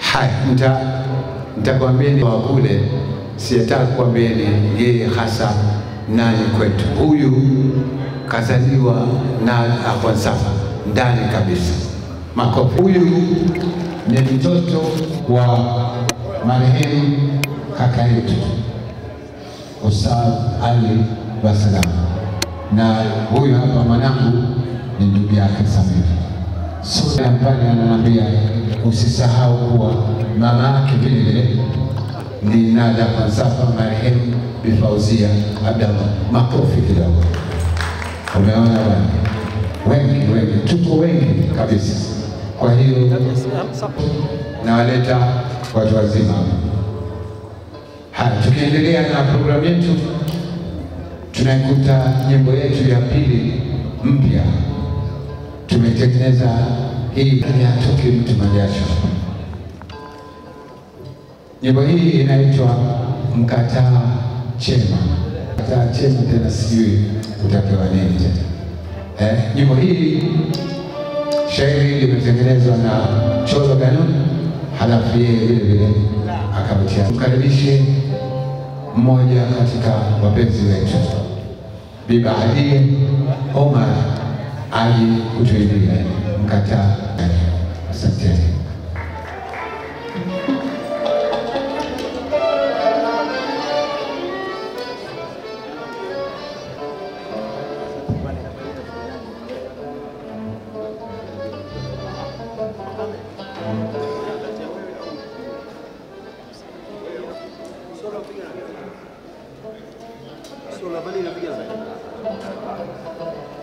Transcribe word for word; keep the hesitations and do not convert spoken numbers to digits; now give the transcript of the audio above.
Hai, nita nitakwambieni wa kule sitaki kuambieni yeye hasa nani kwetu. Huyu kazaliwa na afwansafa ndani kabisa. Makofi. Huyu ni mtoto wa marehemu kaka yetu Ustadh Ali Basalam, na huyu hapa mwanangu ni ndugu yake Samir. Sasa hapa ananiambia usisahau kuwa mama yake vile vile ni nada falsafa marehemu Bi Fauzia Abdallah. Makofi kidogo. Umeona bwana, wengi wengi tuko wengi kabisa. Kwa hiyo na waleta watu wazima. Haya, tukiendelea na programu yetu, tunaikuta nyimbo yetu ya pili mpya. Tumetengeneza hii inatoki mtu majasho. Nyimbo hii inaitwa Mkataa Chema. Mkataa Chema, tena sijui utapewa nini tena. Eh, nyimbo hii shairi limetengenezwa na Cholo Ganun, halafu yeye vile vile akabutia. Tukaribishe mmoja katika wapenzi wetu, Bi Baadie Omar aje kutuimbia Mkataa. Asante. Sura bali na piga zaidi.